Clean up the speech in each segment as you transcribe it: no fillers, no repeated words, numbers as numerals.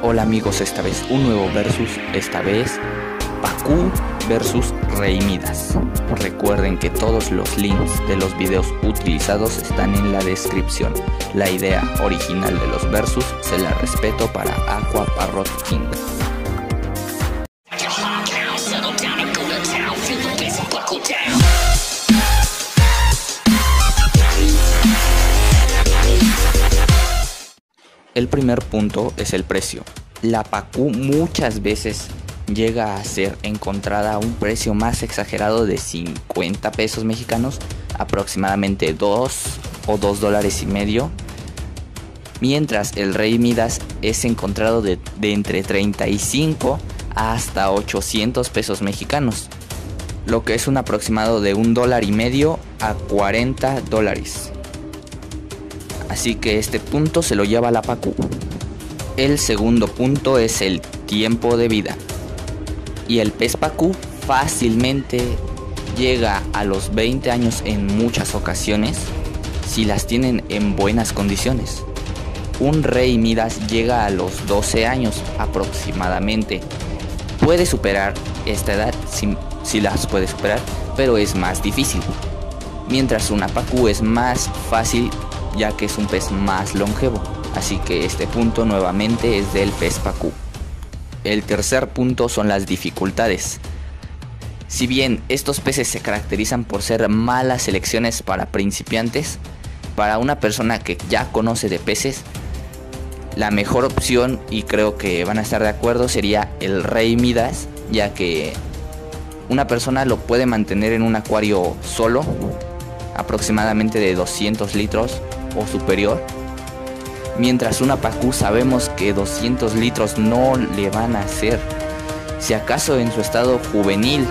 Hola amigos, esta vez un nuevo versus, esta vez Pacu versus Rey Midas. Recuerden que todos los links de los videos utilizados están en la descripción. La idea original de los versus se la respeto para Aqua Parrot King. El primer punto es el precio. La Pacu muchas veces llega a ser encontrada a un precio más exagerado de 50 pesos mexicanos, aproximadamente 2 o $2,5. Mientras el Rey Midas es encontrado de entre 35 hasta 800 pesos mexicanos, lo que es un aproximado de $1,5 a $40. Así que este punto se lo lleva la Pacu. El segundo punto es el tiempo de vida. Y el pez Pacu fácilmente llega a los 20 años en muchas ocasiones, si las tienen en buenas condiciones. Un Rey Midas llega a los 12 años aproximadamente. Puede superar esta edad, si las puede superar, pero es más difícil. Mientras una Pacu es más fácil, ya que es un pez más longevo, así que este punto nuevamente es del pez Pacu. El tercer punto son las dificultades. Si bien estos peces se caracterizan por ser malas selecciones para principiantes, para una persona que ya conoce de peces, la mejor opción, y creo que van a estar de acuerdo, sería el Rey Midas, ya que una persona lo puede mantener en un acuario solo, aproximadamente de 200 litros o superior, mientras una Pacu sabemos que 200 litros no le van a hacer, si acaso en su estado juvenil,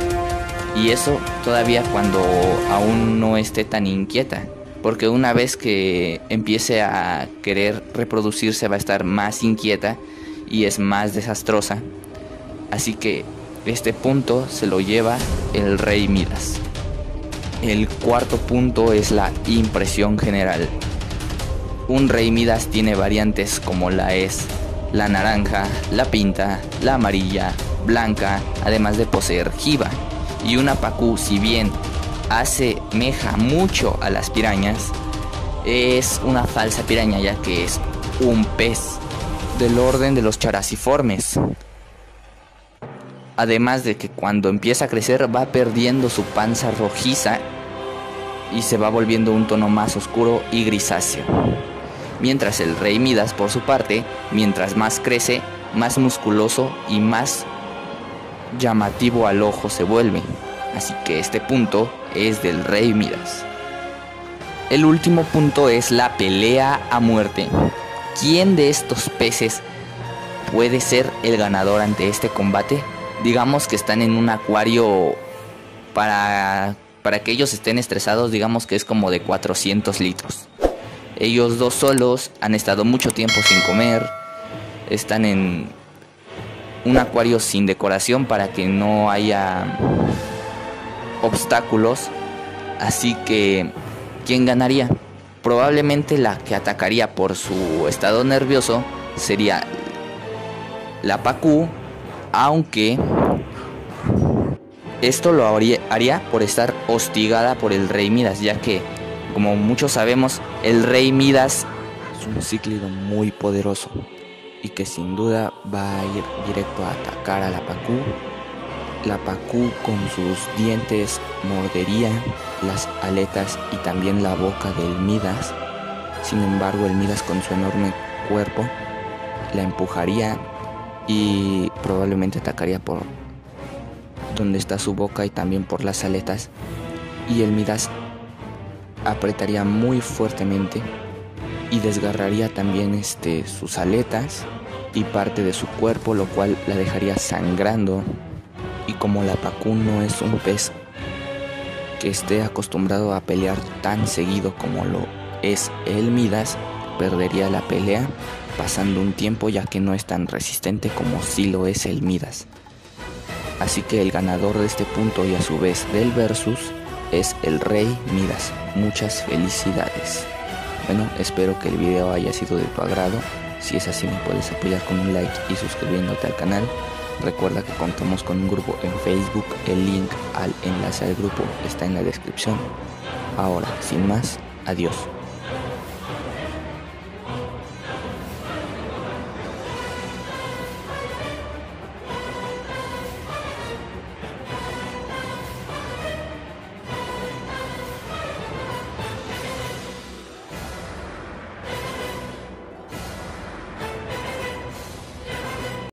y eso todavía cuando aún no esté tan inquieta, porque una vez que empiece a querer reproducirse va a estar más inquieta y es más desastrosa, así que este punto se lo lleva el Rey Midas. El cuarto punto es la impresión general. Un Rey Midas tiene variantes como la naranja, la pinta, la amarilla, blanca, además de poseer jiba. Y una Pacu, si bien asemeja mucho a las pirañas, es una falsa piraña, ya que es un pez del orden de los Charasiformes. Además de que cuando empieza a crecer va perdiendo su panza rojiza y se va volviendo un tono más oscuro y grisáceo. Mientras el Rey Midas, por su parte, mientras más crece, más musculoso y más llamativo al ojo se vuelve. Así que este punto es del Rey Midas. El último punto es la pelea a muerte. ¿Quién de estos peces puede ser el ganador ante este combate? Digamos que están en un acuario para que ellos estén estresados, digamos que es como de 400 litros. Ellos dos solos han estado mucho tiempo sin comer, están en un acuario sin decoración para que no haya obstáculos. Así que, ¿quién ganaría? Probablemente la que atacaría por su estado nervioso sería la Pacu, aunque esto lo haría por estar hostigada por el Rey Midas, ya que, como muchos sabemos, el Rey Midas es un cíclido muy poderoso y que sin duda va a ir directo a atacar a la Pacu. La Pacu con sus dientes mordería las aletas y también la boca del Midas. Sin embargo, el Midas con su enorme cuerpo la empujaría y probablemente atacaría por donde está su boca y también por las aletas, y el Midas apretaría muy fuertemente y desgarraría también sus aletas y parte de su cuerpo, lo cual la dejaría sangrando. Y como la Pacu no es un pez que esté acostumbrado a pelear tan seguido como lo es el Midas, perdería la pelea pasando un tiempo, ya que no es tan resistente como sí lo es el Midas. Así que el ganador de este punto y a su vez del versus es el Rey Midas. Muchas felicidades. Bueno, espero que el video haya sido de tu agrado. Si es así, me puedes apoyar con un like y suscribiéndote al canal. Recuerda que contamos con un grupo en Facebook, el link al enlace al grupo está en la descripción. Ahora, sin más, adiós.